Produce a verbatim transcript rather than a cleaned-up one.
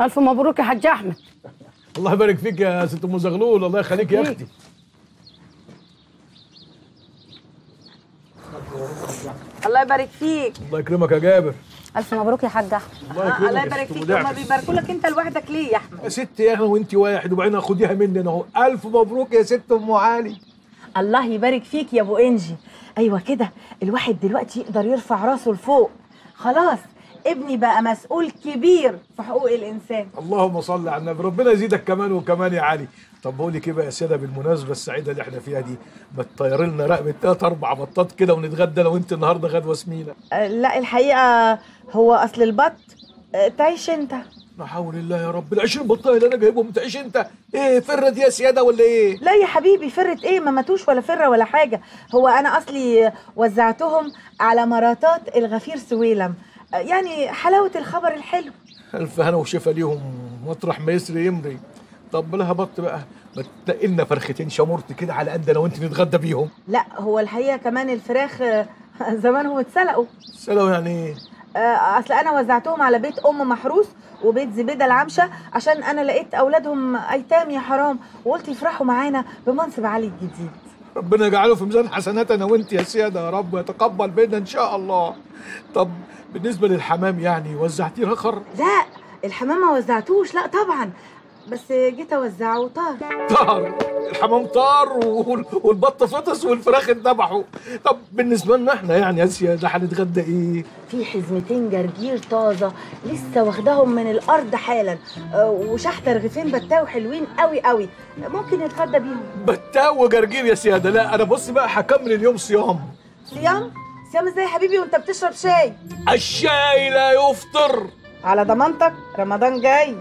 ألف مبروك يا حاج أحمد. الله يبارك فيك يا ست أم زغلول، الله يخليك يا أختي. الله يبارك فيك. الله يكرمك يا جابر. ألف مبروك يا حاج أحمد. الله يكرمك. الله يبارك فيك. هما بيباركوا لك أنت لوحدك ليه يا أحمد؟ يا ستي أنا وأنت واحد، وبعدين خديها مني أنا أهو. ألف مبروك يا ست أم علي. الله يبارك فيك يا أبو إنجي. أيوه كده، الواحد دلوقتي يقدر يرفع راسه لفوق. خلاص ابني بقى مسؤول كبير في حقوق الانسان. اللهم صل على النبي، ربنا يزيدك كمان وكمان يا علي. طب بقول لك ايه بقى يا ساده، بالمناسبه السعيده اللي احنا فيها دي، ما تطيري لنا رقم تلات أربع بطات كده ونتغدى انا وانت النهارده غدوه سمينه. أه لا الحقيقه هو اصل البط أه تعيش انت. لا حول الله يا رب، ال عشرين بطايه اللي انا جايبهم تعيش انت. ايه فرت يا سياده ولا ايه؟ لا يا حبيبي فرت ايه، ما ماتوش ولا فره ولا حاجه. هو انا اصلي وزعتهم على مراتات الغفير سويلم، يعني حلاوة الخبر الحلو. ألف هنا وشفا ليهم مطرح ما يسري يمري. طب لها بط بقى، ما تنقي لنا فرختين شامورت كده على قد انا وانت نتغدى بيهم. لا هو الحقيقة كمان الفراخ زمانهم اتسلقوا. اتسلقوا يعني ايه؟ أصل أنا وزعتهم على بيت أم محروس وبيت زبيدة العمشة، عشان أنا لقيت أولادهم أيتام يا حرام، وقلت يفرحوا معانا بمنصب علي الجديد. ربنا يجعله في ميزان حسناتنا وانت يا سياده يا رب، يتقبل بينا ان شاء الله. طب بالنسبه للحمام يعني وزعتيه رخر؟ لا الحمام ما وزعتوش، لا طبعا، بس جيت اوزعه وطار. طار الحمام، طار والبط فطس والفراخ اتذبحوا. طب بالنسبه لنا احنا يعني يا سياده هنتغدى ايه؟ في حزمتين جرجير طازه لسه واخداهم من الارض حالا، وشحته رغيفين بتاو حلوين قوي قوي، ممكن نتغدى بيهم. بتاو وجرجير يا سياده؟ لا انا بص بقى هكمل اليوم صيام. صيام؟ صيام ازاي يا حبيبي وانت بتشرب شاي؟ الشاي لا يفطر. على ضمانتك رمضان جاي.